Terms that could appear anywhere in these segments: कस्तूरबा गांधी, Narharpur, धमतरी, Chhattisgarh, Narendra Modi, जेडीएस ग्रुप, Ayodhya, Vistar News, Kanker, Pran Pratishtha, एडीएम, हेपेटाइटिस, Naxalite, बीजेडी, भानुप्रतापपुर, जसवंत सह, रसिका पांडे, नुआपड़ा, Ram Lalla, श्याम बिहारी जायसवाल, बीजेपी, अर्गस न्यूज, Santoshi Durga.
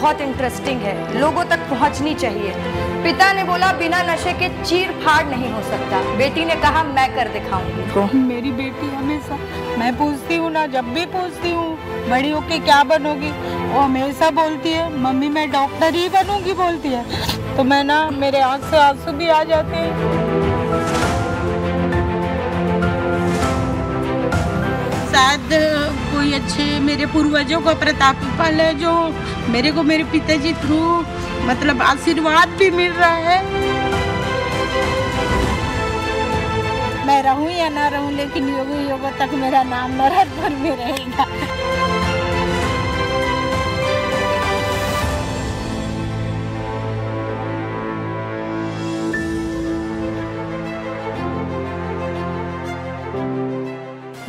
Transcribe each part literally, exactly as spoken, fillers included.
बहुत इंटरेस्टिंग है, लोगों तक पहुंचनी चाहिए। पिता ने बोला बिना नशे के चीर फाड़ नहीं हो सकता। बेटी ने कहा मैं कर दिखाऊंगी। मेरी बेटी हमेशा, मैं पूछती हूँ ना, जब भी पूछती हूँ बड़ी होके क्या बनोगी, वो हमेशा बोलती है मम्मी मैं डॉक्टर ही बनूंगी बोलती है। तो मैं ना, मेरे आँख से आंसू भी आ जाते हैं। शायद कोई अच्छे मेरे पूर्वजों का प्रताप फल है जो मेरे को मेरे पिताजी थ्रू मतलब आशीर्वाद भी मिल रहा है। मैं रहूं या ना रहूं लेकिन योगी योगा तक मेरा नाम नरहरपुर में रहेगा।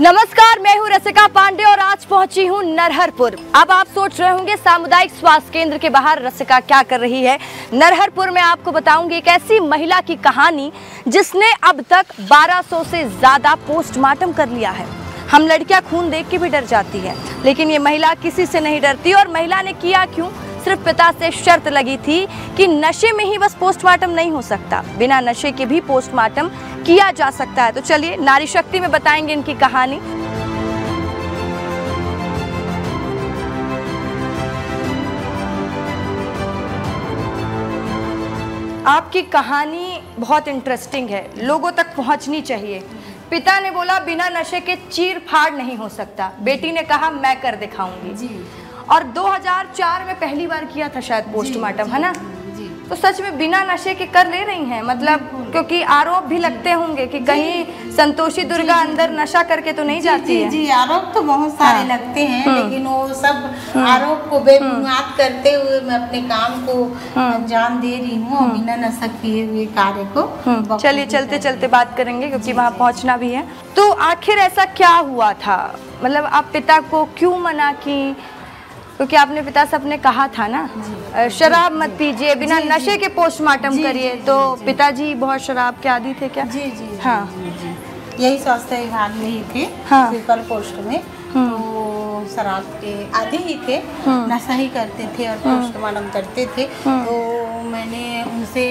नमस्कार, मैं हूँ रसिका पांडे और आज पहुंची हूँ नरहरपुर। अब आप सोच रहे होंगे सामुदायिक स्वास्थ्य केंद्र के बाहर रसिका क्या कर रही है। नरहरपुर में आपको बताऊंगी एक ऐसी महिला की कहानी जिसने अब तक बारह सौ से ज्यादा पोस्टमार्टम कर लिया है। हम लड़कियां खून देख के भी डर जाती है, लेकिन ये महिला किसी से नहीं डरती। और महिला ने किया क्यों, सिर्फ पिता से शर्त लगी थी कि नशे में ही बस पोस्टमार्टम नहीं हो सकता, बिना नशे के भी पोस्टमार्टम किया जा सकता है। तो चलिए नारी शक्ति में बताएंगे इनकी कहानी। आपकी कहानी बहुत इंटरेस्टिंग है, लोगों तक पहुंचनी चाहिए। पिता ने बोला बिना नशे के चीर फाड़ नहीं हो सकता। बेटी ने कहा मैं कर दिखाऊंगी जी। और दो हज़ार चार में पहली बार किया था शायद पोस्टमार्टम, है ना? जी। तो सच में बिना नशे के कर ले रही हैं, मतलब क्योंकि आरोप भी लगते होंगे कि कहीं संतोषी दुर्गा अंदर नशा करके तो नहीं जाती है। जी, आरोप तो बहुत सारे लगते हैं लेकिन वो सब आरोप को बेबुनियाद करते हुए मैं अपने काम को अंजाम दे रही हूँ बिना नशा किए हुए कार्य को। चलिए चलते चलते बात करेंगे क्योंकि वहाँ पहुँचना भी है। तो आखिर ऐसा क्या हुआ था, मतलब आप पिता को क्यों मना की, क्योंकि आपने पिता साहब ने कहा था ना शराब मत पीजिए, बिना नशे के पोस्टमार्टम करिए। तो पिताजी बहुत शराब के आदी थे क्या? जी जी हाँ, यही स्वास्थ्य विभाग में ही थे, सिविल पोस्ट में। तो शराब के आदि ही थे, नशा ही करते थे और पोस्टमार्टम करते थे। तो मैंने उनसे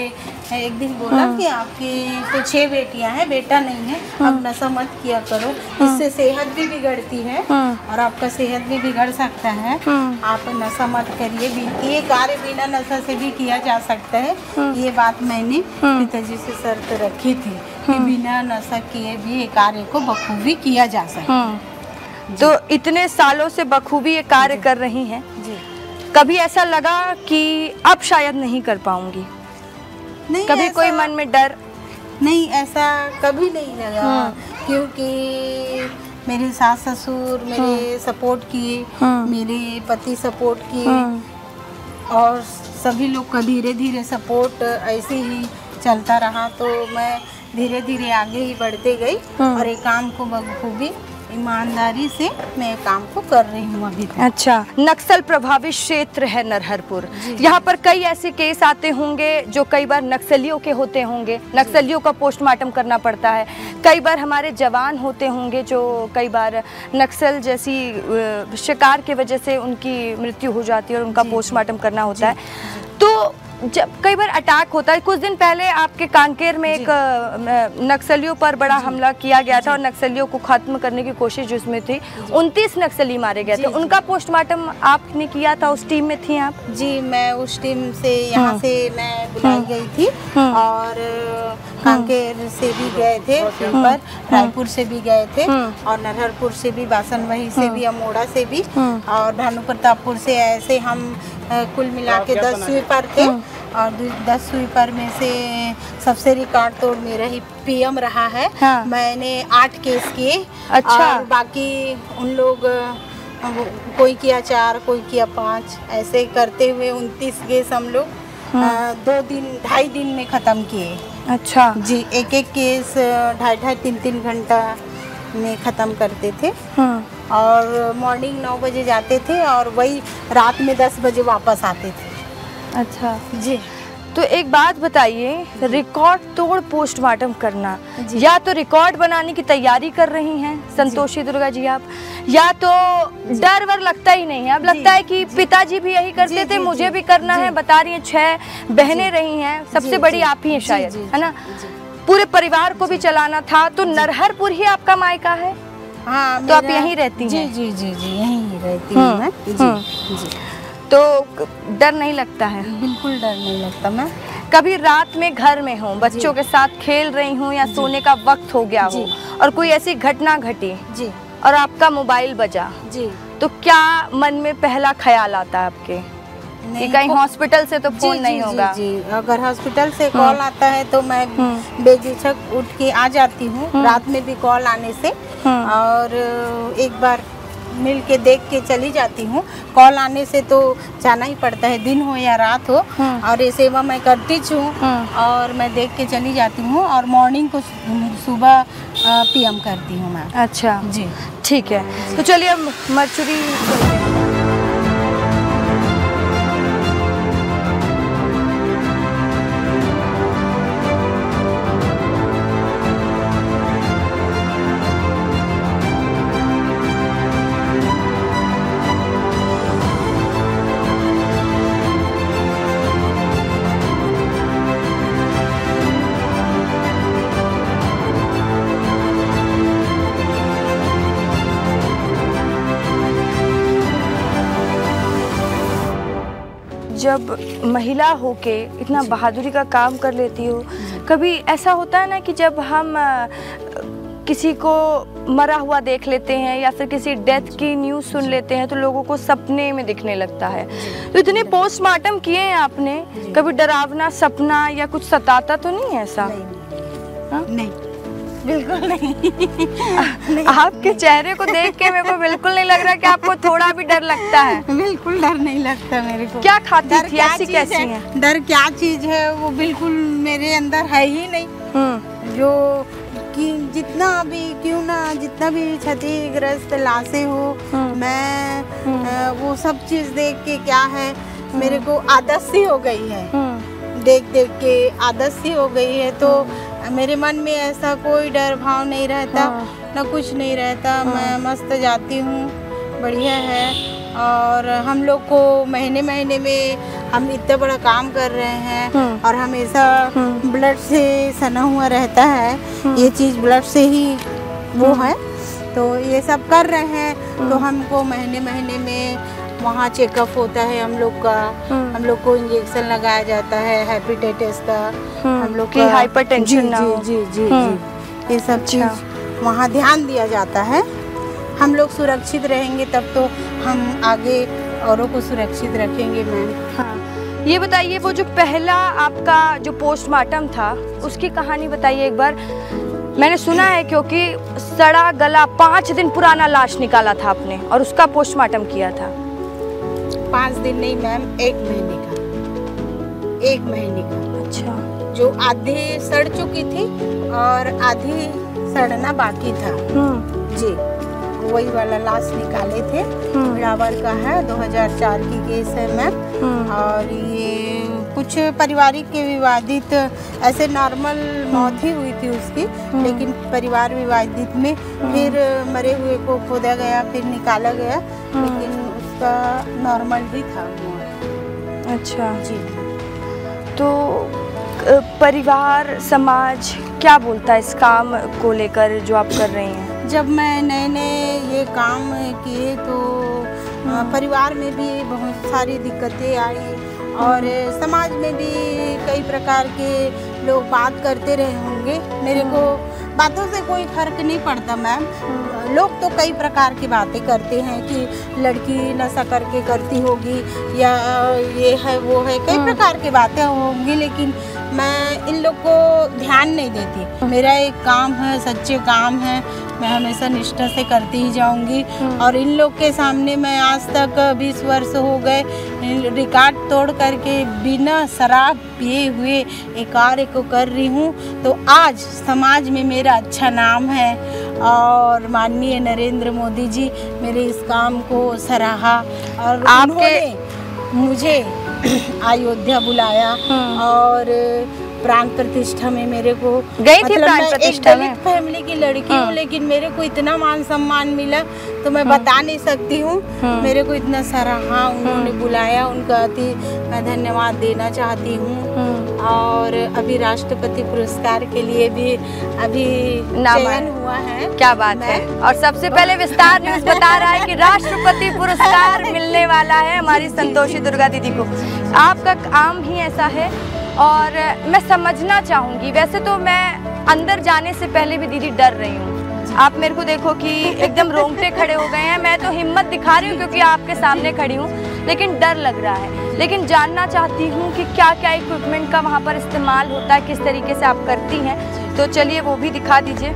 एक दिन बोला कि आपकी तो छह बेटियां हैं, बेटा नहीं है, अब नशा मत किया करो, इससे सेहत भी बिगड़ती है और आपका सेहत भी बिगड़ सकता है, आप नशा मत करिए, ये कार्य बिना नशा से भी किया जा सकता है। ये बात मैंने पिताजी से शर्त रखी थी कि बिना नशा किए भी ये कार्य को बखूबी किया जा सकता है। तो इतने सालों से बखूबी ये कार्य कर रही हैं। जी। कभी ऐसा लगा कि अब शायद नहीं कर पाऊंगी? नहीं, कभी कोई मन में डर नहीं, ऐसा कभी नहीं लगा क्योंकि मेरे सास ससुर मेरे सपोर्ट किए, मेरे पति सपोर्ट किए और सभी लोग का धीरे धीरे सपोर्ट ऐसे ही चलता रहा। तो मैं धीरे धीरे आगे ही बढ़ते गई और एक काम को बखूबी ईमानदारी से मैं काम को कर रही हूँ अभी तक। अच्छा, नक्सल प्रभावित क्षेत्र है नरहरपुर। यहाँ पर कई ऐसे केस आते होंगे जो कई बार नक्सलियों के होते होंगे, नक्सलियों का पोस्टमार्टम करना पड़ता है। कई बार हमारे जवान होते होंगे जो कई बार नक्सल जैसी शिकार के वजह से उनकी मृत्यु हो जाती है और उनका पोस्टमार्टम करना होता है। तो जब कई बार अटैक होता है, कुछ दिन पहले आपके कांकेर में एक नक्सलियों पर बड़ा हमला किया गया था और नक्सलियों को खत्म करने की कोशिश जिसमें थी उनतीस नक्सली मारे गए थे, उनका पोस्टमार्टम आपने किया था, उस टीम में थी आप? जी, मैं उस टीम से यहाँ से मैं बुलाई गई थी और कांकेर से भी गए थे, पर रायपुर से भी गए थे और नरहरपुर से भी, बासनवही से भी, अमोड़ा से भी और भानुप्रतापपुर से, ऐसे हम कुल मिला के दस स्वीपर थे और दस स्वीपर में से सबसे रिकॉर्ड तोड़ मेरा ही पीएम रहा है। हाँ। मैंने आठ केस किए। अच्छा। और बाकी उन लोग कोई किया चार, कोई किया पाँच, ऐसे करते हुए उनतीस केस हम लोग दो दिन ढाई दिन में ख़त्म किए। अच्छा जी, एक एक केस ढाई ढाई तीन तीन घंटा में ख़त्म करते थे। हाँ। और मॉर्निंग नौ बजे जाते थे और वही रात में दस बजे वापस आते थे। अच्छा जी। तो तो एक बात बताइए, रिकॉर्ड तोड़ पोस्टमार्टम करना, या तो रिकॉर्ड बनाने की तैयारी कर रही हैं संतोषी दुर्गा जी आप, या तो डर वर लगता ही नहीं है अब, लगता है कि पिताजी भी यही करते थे, मुझे भी करना है। बता रही हैं छह बहनें रही हैं, सबसे बड़ी आप ही हैं शायद, है ना? पूरे परिवार को भी चलाना था, तो नरहरपुर ही आपका मायका है? हाँ, तो आप यहीं रहती हैं? जी जी जी जी यहीं रहती हूँ मैं। जी जी, तो डर नहीं लगता है? बिल्कुल डर नहीं लगता। मैं कभी रात में घर में हूँ, बच्चों के साथ खेल रही हूँ, या सोने का वक्त हो गया हो और कोई ऐसी घटना घटी जी और आपका मोबाइल बजा जी, तो क्या मन में पहला ख्याल आता है आपके? कहीं हॉस्पिटल से तो फोन नहीं होगा? जी, जी, अगर हॉस्पिटल से कॉल आता है तो मैं बेझिझक उठ के आ जाती हूँ, रात में भी कॉल आने से, और एक बार मिल के देख के चली जाती हूँ। कॉल आने से तो जाना ही पड़ता है, दिन हो या रात हो, और ये सेवा मैं करती हूँ और मैं देख के चली जाती हूँ, और मॉर्निंग को सुबह पीएम करती हूँ मैं। अच्छा जी, ठीक है। तो चलिए अब मर्चुरी। जब महिला होके इतना बहादुरी का काम कर लेती हो, कभी ऐसा होता है ना कि जब हम किसी को मरा हुआ देख लेते हैं या फिर किसी डेथ की न्यूज़ सुन लेते हैं तो लोगों को सपने में दिखने लगता है, तो इतने पोस्टमार्टम किए हैं आपने, कभी डरावना सपना या कुछ सताता तो नहीं है ऐसा? नहीं, नहीं बिल्कुल नहीं। आपके चेहरे को देख के मेरे को बिल्कुल नहीं लग रहा कि आपको थोड़ा भी डर लगता है? बिल्कुल डर नहीं लगता मेरे को। क्या खाती थी, ऐसी कैसी है? डर क्या चीज है वो बिल्कुल मेरे अंदर है ही नहीं। जो कि जितना भी क्यों ना जितना भी क्षतिग्रस्त लाशें हो, मैं वो सब चीज देख के क्या है मेरे को आदत सी हो गई है, देख देख के आदत सी हो गई है। तो मेरे मन में ऐसा कोई डर भाव नहीं रहता, हाँ। ना कुछ नहीं रहता, हाँ। मैं मस्त जाती हूँ, बढ़िया है। और हम लोग को महीने महीने में हम इतना बड़ा काम कर रहे हैं, हाँ। और हमेशा हाँ। ब्लड से सना हुआ रहता है, हाँ। ये चीज़ ब्लड से ही वो है, तो ये सब कर रहे हैं, हाँ। तो हमको महीने महीने में वहाँ चेकअप होता है हम लोग का, हम लोग को इंजेक्शन लगाया जाता है हेपेटाइटिस का, हम लोग की हाइपरटेंशन ना हो, जी जी जी, ये सब चीज़ वहाँ ध्यान दिया जाता है। हम लोग सुरक्षित रहेंगे तब तो हम आगे औरों को सुरक्षित रखेंगे मैम। हाँ, ये बताइए वो जो पहला आपका जो पोस्टमार्टम था उसकी कहानी बताइए एक बार। मैंने सुना है क्योंकि सड़ा गला पाँच दिन पुराना लाश निकाला था आपने और उसका पोस्टमार्टम किया था। पाँच दिन नहीं मैम, एक महीने का, एक महीने का। अच्छा, जो आधी सड़ चुकी थी और आधी सड़ना बाकी था जी, वही वाला लाश निकाले थे। रावल का है, दो हज़ार चार की केस है मैम, और ये कुछ पारिवारिक के विवादित ऐसे नॉर्मल मौत ही हुई थी उसकी, लेकिन परिवार विवादित में फिर मरे हुए को खोदा गया, फिर निकाला गया, लेकिन उसका नॉर्मल भी था। अच्छा जी, तो परिवार समाज क्या बोलता है इस काम को लेकर जो आप कर रही हैं? जब मैं नए नए ये काम किए तो परिवार में भी बहुत सारी दिक्कतें आई, और समाज में भी कई प्रकार के लोग बात करते रहे होंगे। मेरे को बातों से कोई फर्क नहीं पड़ता मैम, लोग तो कई प्रकार की बातें करते हैं कि लड़की नशा करके करती होगी या ये है वो है, कई प्रकार की बातें होंगी, लेकिन मैं इन लोग को ध्यान नहीं देती। मेरा एक काम है, सच्चे काम है, मैं हमेशा निष्ठा से करती ही जाऊंगी, और इन लोग के सामने मैं आज तक बीस वर्ष हो गए रिकॉर्ड तोड़ करके बिना शराब पिए हुए एक कार्य को कर रही हूँ, तो आज समाज में मेरा अच्छा नाम है, और माननीय नरेंद्र मोदी जी मेरे इस काम को सराहा, और आपके मुझे अयोध्या बुलाया और प्राण प्रतिष्ठा में मेरे को गई थी। प्राण प्रतिष्ठा में दलित फैमिली की लड़की हूँ लेकिन मेरे को इतना मान सम्मान मिला तो मैं बता नहीं सकती हूँ। मेरे को इतना सराहा उन्होंने बुलाया, उनका अति मैं धन्यवाद देना चाहती हूँ। और अभी राष्ट्रपति पुरस्कार के लिए भी अभी चयन हुआ है। क्या बात है। और सबसे पहले विस्तार न्यूज़ बता रहा है कि राष्ट्रपति पुरस्कार मिलने वाला है हमारी संतोषी दुर्गा दीदी को। आपका काम ही ऐसा है और मैं समझना चाहूँगी, वैसे तो मैं अंदर जाने से पहले भी दीदी डर रही हूँ। आप मेरे को देखो कि एकदम रोंगटे खड़े हो गए हैं। मैं तो हिम्मत दिखा रही हूँ क्योंकि आपके सामने खड़ी हूँ, लेकिन डर लग रहा है। लेकिन जानना चाहती हूँ कि क्या क्या इक्विपमेंट का वहाँ पर इस्तेमाल होता है, किस तरीके से आप करती हैं, तो चलिए वो भी दिखा दीजिए।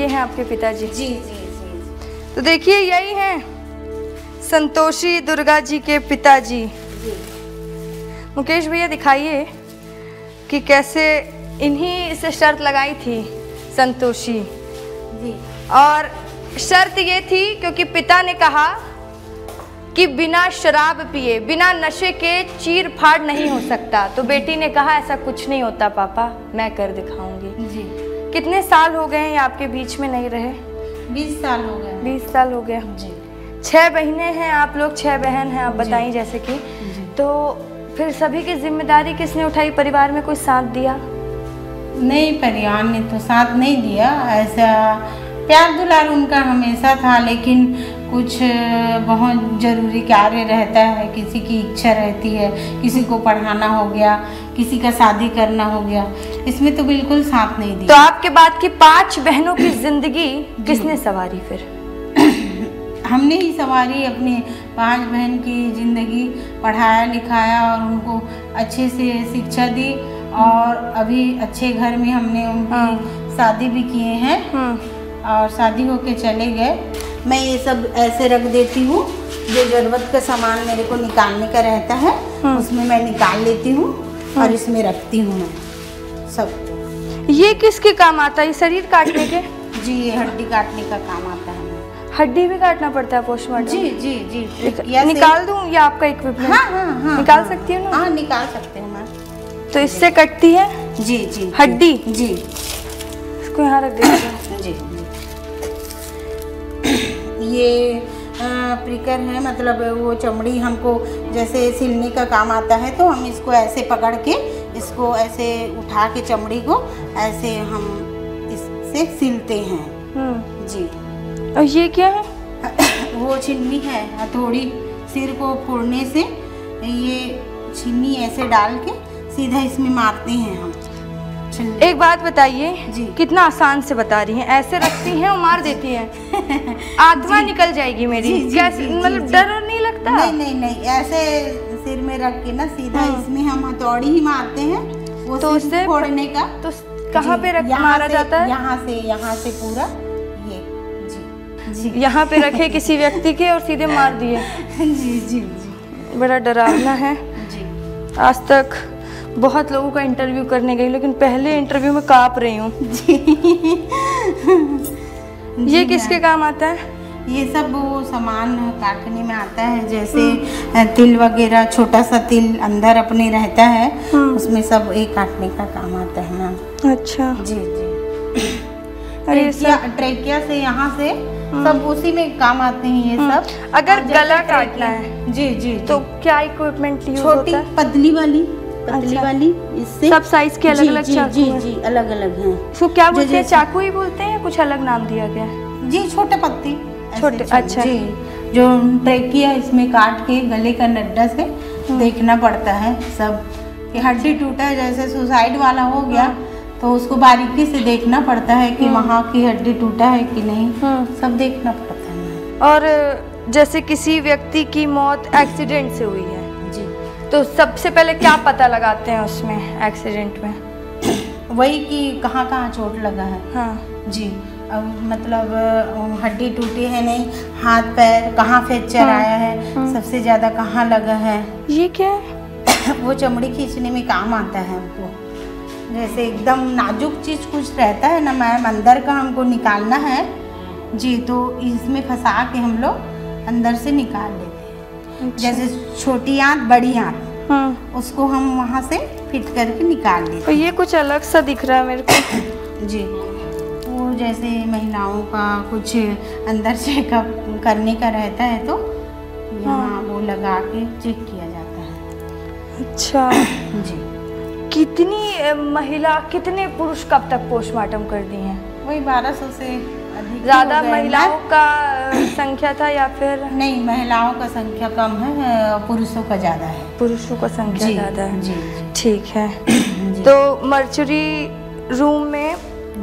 ये हैं आपके पिताजी। जी जी जी। तो देखिए यही हैं संतोषी दुर्गा जी के पिताजी। मुकेश भैया दिखाइए कि कैसे इन्हीं से शर्त लगाई थी संतोषी जी। और शर्त ये थी क्योंकि पिता ने कहा कि बिना शराब पिए, बिना नशे के चीर फाड़ नहीं हो सकता। तो बेटी ने कहा ऐसा कुछ नहीं होता पापा, मैं कर दिखाऊंगी। जी। कितने साल हो गए हैं आपके बीच में नहीं रहे? बीस साल हो गए। बीस साल हो गए। जी। छः बहने हैं आप लोग, छः बहन हैं आप बताइए जैसे कि, तो फिर सभी की जिम्मेदारी किसने उठाई? परिवार में कोई साथ दिया? नहीं, परिवार ने तो साथ नहीं दिया। ऐसा प्यार दुलार उनका हमेशा था, लेकिन कुछ बहुत ज़रूरी कार्य रहता है। किसी की इच्छा रहती है, किसी को पढ़ाना हो गया, किसी का शादी करना हो गया, इसमें तो बिल्कुल साथ नहीं दिया। तो आपके बाद की पाँच बहनों की जिंदगी किसने संवारी? फिर हमने ही सवारी। अपने पांच बहन की ज़िंदगी पढ़ाया लिखाया और उनको अच्छे से शिक्षा दी और अभी अच्छे घर में हमने उनकी शादी भी किए हैं और शादी होके चले गए। मैं ये सब ऐसे रख देती हूँ, जो ज़रूरत का सामान मेरे को निकालने का रहता है उसमें मैं निकाल लेती हूँ और इसमें रखती हूँ मैं सब। ये किसके काम आता है? शरीर काटने के? जी, ये हड्डी काटने का काम आता है। हड्डी भी काटना पड़ता है पोस्टमार्टम? जी जी जी। या निकाल दूं या आपका इक्विपमेंट? हाँ, हाँ, हाँ, निकाल हाँ, सकती हूँ ना? हाँ, निकाल सकते हैं मैम। तो इससे कटती है? जी जी। हड्डी? जी। इसको यहाँ रख देते जी, जी। ये प्रिकर है, मतलब वो चमड़ी हमको जैसे सिलने का काम आता है, तो हम इसको ऐसे पकड़ के इसको ऐसे उठा के चमड़ी को ऐसे हम इससे सिलते हैं। जी। और ये क्या है? वो छिन्नी है, हथौड़ी। सिर को फोड़ने से ये छिन्नी ऐसे डाल के सीधा इसमें मारते हैं हम। एक बात बताइए जी, कितना आसान से बता रही हैं। ऐसे रखती हैं और मार देती हैं। आत्मा निकल जाएगी मेरी। कैसे, मतलब डर और नहीं लगता? नहीं नहीं नहीं, ऐसे सिर में रख के ना सीधा इसमें हम हथौड़ी ही मारते हैं। वो तो उससे फोड़ने का तो कहाँ पे रख मारा जाता है? यहाँ से, यहाँ से पूरा यहाँ पे रखे किसी व्यक्ति के और सीधे मार दिए। जी जी जी। बड़ा डरावना है जी। आज तक बहुत लोगों का इंटरव्यू करने गई, लेकिन पहले इंटरव्यू में काँप रही हूँ। ये किसके काम आता है? ये सब वो सामान काटने में आता है, जैसे तिल वगैरह। छोटा सा तिल अंदर अपने रहता है, उसमें सब एक काटने का काम आता है मैम। अच्छा। जी जी। ट्रेकिया, ट्रेकिया से यहाँ से सब उसी में काम आते हैं ये सब। अगर गला काटना है जी जी, तो क्या इक्विपमेंट यूज होता है? पतली वाली, पतली अच्छा। वाली, इससे सब साइज के अलग अलग चाकू जी जी, जी अलग अलग हैं। इसको क्या बोलते हैं? चाकू ही बोलते हैं, कुछ अलग नाम दिया गया है? जी, छोटे पत्ती, छोटे। अच्छा जी। जो ट्रेकिया, इसमें काट के गले का नड्डा से देखना पड़ता है सब कि हड्डी टूटा है। जैसे सुसाइड वाला हो गया तो उसको बारीकी से देखना पड़ता है कि वहाँ की हड्डी टूटा है कि नहीं, सब देखना पड़ता है। और जैसे किसी व्यक्ति की मौत एक्सीडेंट से हुई है जी, तो सबसे पहले क्या पता लगाते हैं उसमें एक्सीडेंट में? वही कि कहाँ कहाँ चोट लगा है। हाँ जी। अब मतलब हड्डी टूटी है नहीं, हाथ पैर कहाँ फ्रैक्चर आया है, सबसे ज़्यादा कहाँ लगा है। ये क्या है? वो चमड़ी खींचने में काम आता है हमको। जैसे एकदम नाजुक चीज़ कुछ रहता है ना मैम, अंदर का हमको निकालना है जी, तो इसमें फंसा के हम लोग अंदर से निकाल लेते हैं। जैसे छोटी आँत बड़ी आँत, उसको हम वहाँ से फिट करके निकाल लेते हैं। तो ये कुछ अलग सा दिख रहा है मेरे को जी। वो जैसे महिलाओं का कुछ अंदर चेकअप करने का रहता है तो यहाँ वो लगा के चेक किया जाता है। अच्छा जी। कितनी महिला कितने पुरुष कब तक पोस्टमार्टम कर दी हैं? वही बारह सौ से ज़्यादा महिलाओं का संख्या था या फिर नहीं? महिलाओं का संख्या कम है, पुरुषों का ज़्यादा है। पुरुषों का संख्या ज़्यादा है जी। ठीक है जी। तो मर्चरी रूम में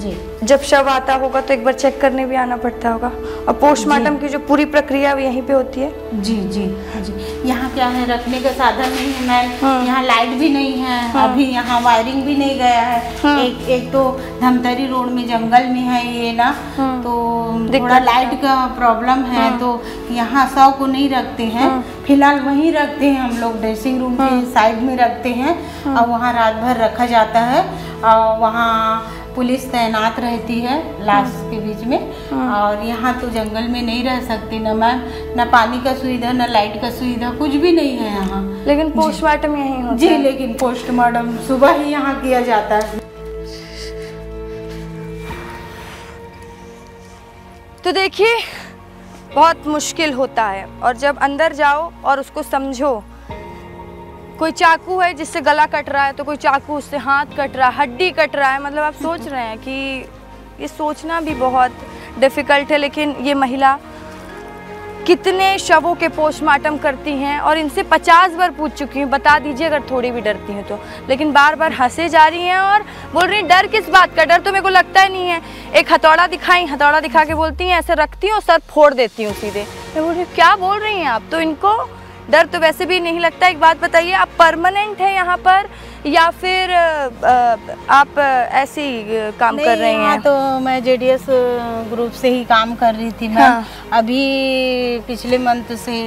जी जब शव आता होगा तो एक बार चेक करने भी आना पड़ता होगा, और पोस्टमार्टम की जो पूरी प्रक्रिया यहीं पे होती है जी। जी जी यहाँ क्या है, रखने का साधन नहीं है मैम, यहाँ लाइट भी नहीं है, अभी यहाँ वायरिंग भी नहीं गया है। एक एक तो धमतरी रोड में जंगल में है ये ना, तो थोड़ा लाइट का प्रॉब्लम है, तो यहाँ शव को नहीं रखते हैं, फिलहाल वहीं रखते हैं हम लोग, ड्रेसिंग रूम के साइड में रखते हैं, और वहाँ रात भर रखा जाता है। और वहाँ पुलिस तैनात रहती है लाश के बीच में, और यहाँ तो जंगल में नहीं रह सकते ना मैम, ना पानी का सुविधा ना लाइट का सुविधा, कुछ भी नहीं है यहाँ। लेकिन पोस्टमार्टम यहीं होता है जी, लेकिन पोस्टमार्टम सुबह ही यहाँ किया जाता है। तो देखिए बहुत मुश्किल होता है, और जब अंदर जाओ और उसको समझो, कोई चाकू है जिससे गला कट रहा है, तो कोई चाकू उससे हाथ कट रहा है, हड्डी कट रहा है, मतलब आप सोच रहे हैं कि ये सोचना भी बहुत डिफ़िकल्ट है। लेकिन ये महिला कितने शवों के पोस्टमार्टम करती हैं, और इनसे पचास बार पूछ चुकी हूँ, बता दीजिए अगर थोड़ी भी डरती हैं तो, लेकिन बार बार हंसे जा रही हैं और बोल रही हैं डर किस बात का, डर तो मेरे को लगता ही नहीं है। एक हथौड़ा दिखाई, हथौड़ा दिखा के बोलती हैं ऐसे रखती हूँ और सर फोड़ देती हूँ सीधे। मैं बोल रही हूँ क्या बोल रही हैं आप, तो इनको डर तो वैसे भी नहीं लगता। एक बात बताइए, आप परमानेंट हैं यहाँ पर या फिर आप ऐसे ही काम कर रहे हैं? तो मैं जेडीएस ग्रुप से ही काम कर रही थी मैं। हाँ। अभी पिछले मंथ से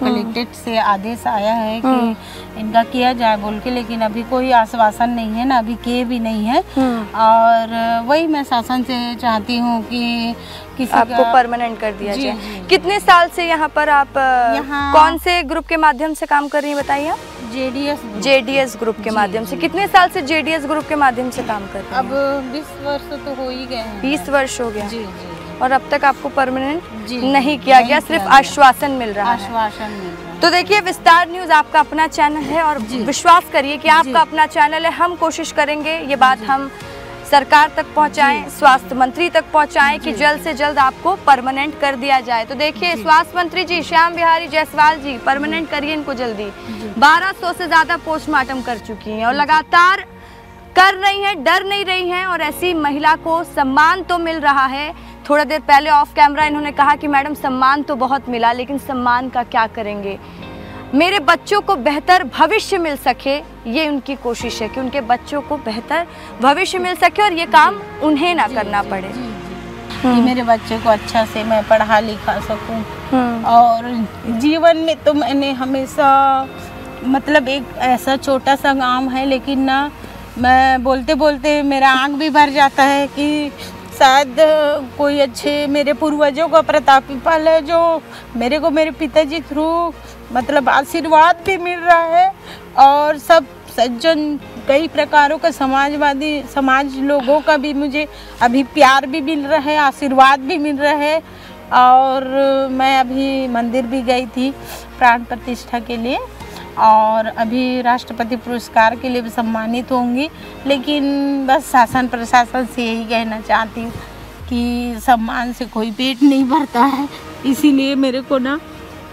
कलेक्ट्रेट से आदेश आया है कि इनका किया जाए बोल के, लेकिन अभी कोई आश्वासन नहीं है ना, अभी किए भी नहीं है। और वही मैं शासन से चाहती हूँ कि किसी आपको परमानेंट कर दिया जाए। कितने साल से यहाँ पर आप यहाँ कौन से ग्रुप के माध्यम से काम कर रही हैं बताइए आप? जेडीएस जेडीएस ग्रुप के माध्यम से। कितने साल से जेडीएस ग्रुप के माध्यम से काम कर रही हैं? अब बीस वर्ष तो हो ही गए हैं। बीस वर्ष हो गया जी, जी। और अब तक आपको परमानेंट नहीं किया गया, सिर्फ आश्वासन मिल रहा है। आश्वासन मिल रहा है। तो देखिए विस्तार न्यूज़ आपका अपना चैनल है, और विश्वास करिए कि आपका अपना चैनल है। हम कोशिश करेंगे ये बात हम सरकार तक पहुंचाएं, स्वास्थ्य मंत्री तक पहुंचाएं कि जल्द से जल्द आपको परमानेंट कर दिया जाए। तो देखिए स्वास्थ्य मंत्री जी श्याम बिहारी जायसवाल जी, परमानेंट करिए इनको जल्दी। बारह सौ से ज़्यादा पोस्टमार्टम कर चुकी हैं और लगातार कर रही हैं, डर नहीं रही हैं, और ऐसी महिला को सम्मान तो मिल रहा है। थोड़ा देर पहले ऑफ कैमरा इन्होंने कहा कि मैडम सम्मान तो बहुत मिला, लेकिन सम्मान का क्या करेंगे, मेरे बच्चों को बेहतर भविष्य मिल सके, ये उनकी कोशिश है कि उनके बच्चों को बेहतर भविष्य मिल सके और ये काम उन्हें ना करना पड़े, कि मेरे बच्चे को अच्छा से मैं पढ़ा लिखा सकूं। और जीवन में तो मैंने हमेशा मतलब एक ऐसा छोटा सा काम है, लेकिन ना मैं बोलते बोलते मेरा आँख भी भर जाता है कि शायद कोई अच्छे मेरे पूर्वजों का प्रतापी फल है जो मेरे को मेरे पिताजी थ्रू मतलब आशीर्वाद भी मिल रहा है। और सब सज्जन कई प्रकारों का समाजवादी समाज लोगों का भी मुझे अभी प्यार भी मिल रहा है, आशीर्वाद भी मिल रहा है। और मैं अभी मंदिर भी गई थी प्राण प्रतिष्ठा के लिए, और अभी राष्ट्रपति पुरस्कार के लिए भी सम्मानित होंगी। लेकिन बस शासन प्रशासन से यही कहना चाहती हूँ कि सम्मान से कोई पेट नहीं भरता है, इसीलिए मेरे को ना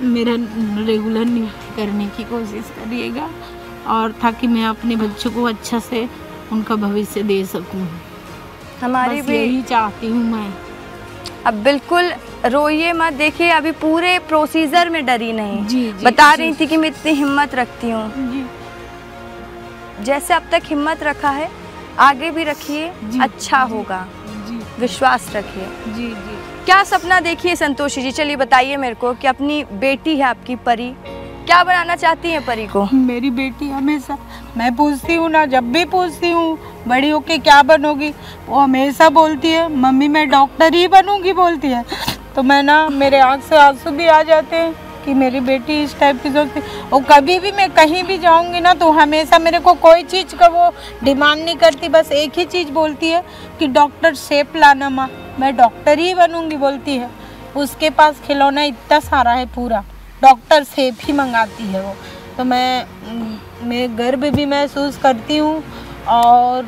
मेरा रेगुलर नियुक्त करने की कोशिश करिएगा, और ताकि मैं अपने बच्चों को अच्छा से उनका भविष्य दे सकूँ। हमारी भी यही चाहती हूँ मैं। अब बिल्कुल रोइए मत, देखिए अभी पूरे प्रोसीजर में डरी नहीं। जी, जी, बता जी, रही थी कि मैं इतनी हिम्मत रखती हूँ, जैसे अब तक हिम्मत रखा है आगे भी रखिए, अच्छा जी, होगा जी, विश्वास रखिए जी, जी। क्या सपना देखिए संतोषी जी, चलिए बताइए मेरे को कि अपनी बेटी है आपकी परी, क्या बनाना चाहती हैं परी को? मेरी बेटी हमेशा, मैं पूछती हूँ ना, जब भी पूछती हूँ बड़ी होके क्या बनोगी, वो हमेशा बोलती है मम्मी मैं डॉक्टर ही बनूंगी बोलती है। तो मैं ना, मेरे आँख से आंसू भी आ जाते हैं कि मेरी बेटी इस टाइप की सोचती। और कभी भी मैं कहीं भी जाऊंगी ना तो हमेशा मेरे को कोई चीज़ का वो डिमांड नहीं करती, बस एक ही चीज़ बोलती है कि डॉक्टर शेप लाना माँ, मैं डॉक्टर ही बनूंगी बोलती है। उसके पास खिलौना इतना सारा है, पूरा डॉक्टर शेप ही मंगाती है वो। तो मैं मैं गर्व भी महसूस करती हूँ और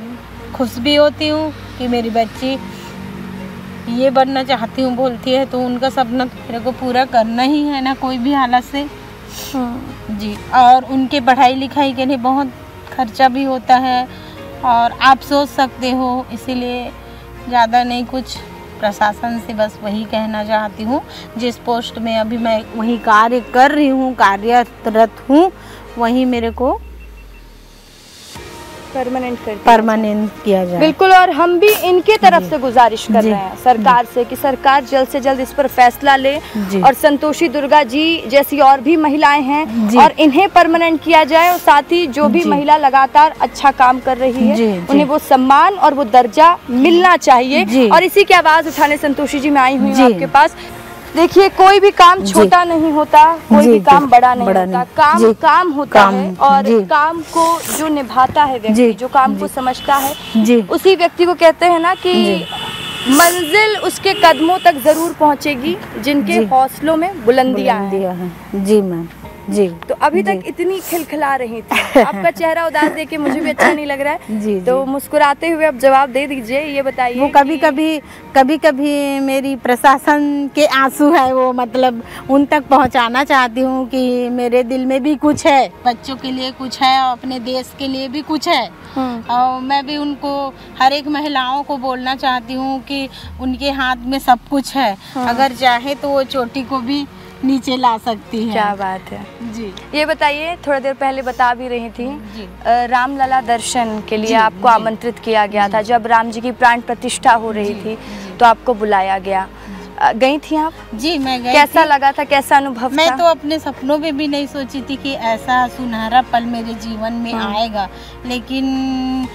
खुश भी होती हूँ कि मेरी बच्ची ये बनना चाहती हूँ बोलती है। तो उनका सपना तो मेरे को पूरा करना ही है ना, कोई भी हालत से जी। और उनके पढ़ाई लिखाई के लिए बहुत खर्चा भी होता है और आप सोच सकते हो, इसीलिए ज़्यादा नहीं कुछ प्रशासन से बस वही कहना चाहती हूँ, जिस पोस्ट में अभी मैं वही कार्य कर रही हूँ, कार्यरत हूँ, वही मेरे को परमानेंट कर परमानेंट किया जाए। बिल्कुल, और हम भी इनके तरफ से गुजारिश कर रहे हैं सरकार से कि सरकार जल्द से जल्द इस पर फैसला ले और संतोषी दुर्गा जी जैसी और भी महिलाएं हैं और इन्हें परमानेंट किया जाए, और साथ ही जो भी महिला लगातार अच्छा काम कर रही है उन्हें वो सम्मान और वो दर्जा मिलना चाहिए। और इसी की आवाज उठाने संतोषी जी मैं आई हुई हूँ आपके पास। देखिए, कोई भी काम छोटा नहीं होता, कोई भी काम बड़ा नहीं बड़ा होता नहीं। काम काम होता काम, है और काम को जो निभाता है व्यक्ति, जो काम को समझता है, उसी व्यक्ति को कहते हैं ना कि मंजिल उसके कदमों तक जरूर पहुंचेगी जिनके हौसलों में बुलंदियां हैं। जी मैम जी। तो अभी तक इतनी खिलखिला रही थी, आपका चेहरा उदास देख के मुझे भी अच्छा नहीं लग रहा है जी, तो मुस्कुराते हुए आप जवाब दे दीजिए। ये बताइए, वो कभी कभी कभी कभी मेरी प्रशासन के आंसू है वो, मतलब उन तक पहुंचाना चाहती हूँ कि मेरे दिल में भी कुछ है, बच्चों के लिए कुछ है और अपने देश के लिए भी कुछ है। और मैं भी उनको, हर एक महिलाओं को बोलना चाहती हूँ कि उनके हाथ में सब कुछ है, अगर चाहे तो वो चोटी को भी नीचे ला सकती है। क्या बात है जी। ये बताइए, थोड़ा देर पहले बता भी रही थी, राम लला दर्शन के लिए आपको आमंत्रित किया गया था, जब राम जी की प्राण प्रतिष्ठा हो रही थी तो आपको बुलाया गया, गई थी आप? जी मैं गई। कैसा लगा था, कैसा अनुभव? मैं तो अपने सपनों में भी नहीं सोची थी कि ऐसा सुनहरा पल मेरे जीवन में आएगा, लेकिन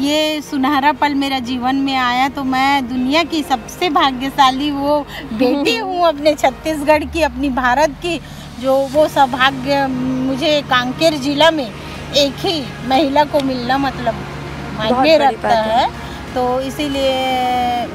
ये सुनहरा पल मेरा जीवन में आया। तो मैं दुनिया की सबसे भाग्यशाली वो बेटी हूँ अपने छत्तीसगढ़ की, अपनी भारत की, जो वो सौभाग्य मुझे कांकेर जिला में एक ही महिला को मिलना मतलब मायने रखता है। तो इसीलिए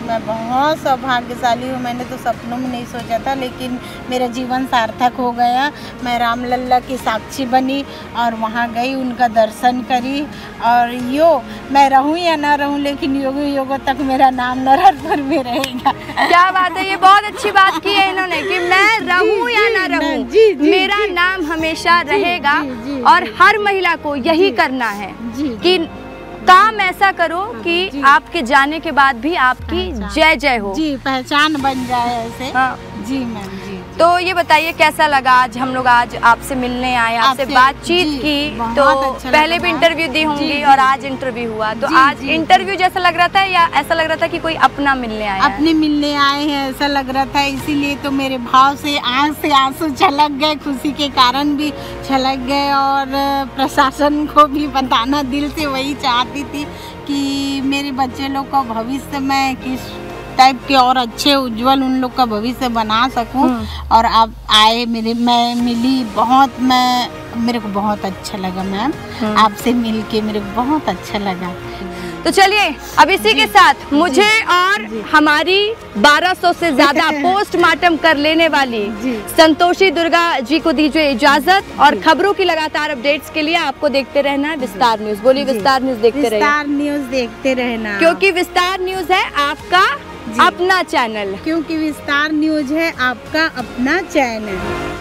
मैं बहुत सौभाग्यशाली हूँ। मैंने तो सपनों में नहीं सोचा था, लेकिन मेरा जीवन सार्थक हो गया। मैं राम लल्ला की साक्षी बनी और वहाँ गई, उनका दर्शन करी। और यो मैं रहूँ या ना रहूँ, लेकिन योगों योगों तक मेरा नाम नरहरपुर में रहेगा। क्या बात है, ये बहुत अच्छी बात की है इन्होंने कि मैं रहूँ या ना रहूँ मेरा नाम हमेशा रहेगा। और हर महिला को यही करना है कि काम ऐसा करो कि आपके जाने के बाद भी आपकी जय जय हो जी, पहचान बन जाए ऐसे। हाँ जी मैम जी। तो ये बताइए, कैसा लगा आज हम लोग आज आपसे मिलने आए, आपसे बातचीत की? तो अच्छा पहले भी इंटरव्यू दी होंगी और आज इंटरव्यू हुआ, तो आज इंटरव्यू जैसा लग रहा था या ऐसा लग रहा था कि कोई अपना मिलने आया? अपने मिलने आए हैं ऐसा लग रहा था, इसीलिए तो मेरे भाव से आंख से आंसू छलक गए, खुशी के कारण भी छलक गए। और प्रशासन को भी बताना दिल से वही चाहती थी कि मेरे बच्चे लोग का भविष्य में किस टाइप के और अच्छे उज्जवल उन लोग का भविष्य बना सकूं। और आप आए, मेरे मैं मिली, बहुत मैं मेरे को बहुत अच्छा लगा मैम, आपसे मिलके मेरे को बहुत अच्छा लगा। तो चलिए, अब इसी के साथ मुझे और हमारी बारह सौ से ज्यादा पोस्टमार्टम कर लेने वाली संतोषी दुर्गा जी को दीजिए इजाजत। और खबरों की लगातार अपडेट्स के लिए आपको देखते रहना विस्तार न्यूज। बोलिए, विस्तार न्यूज देखते रहना, विस्तार न्यूज देखते रहना, क्योंकि विस्तार न्यूज है आपका अपना चैनल, क्योंकि विस्तार न्यूज है आपका अपना चैनल।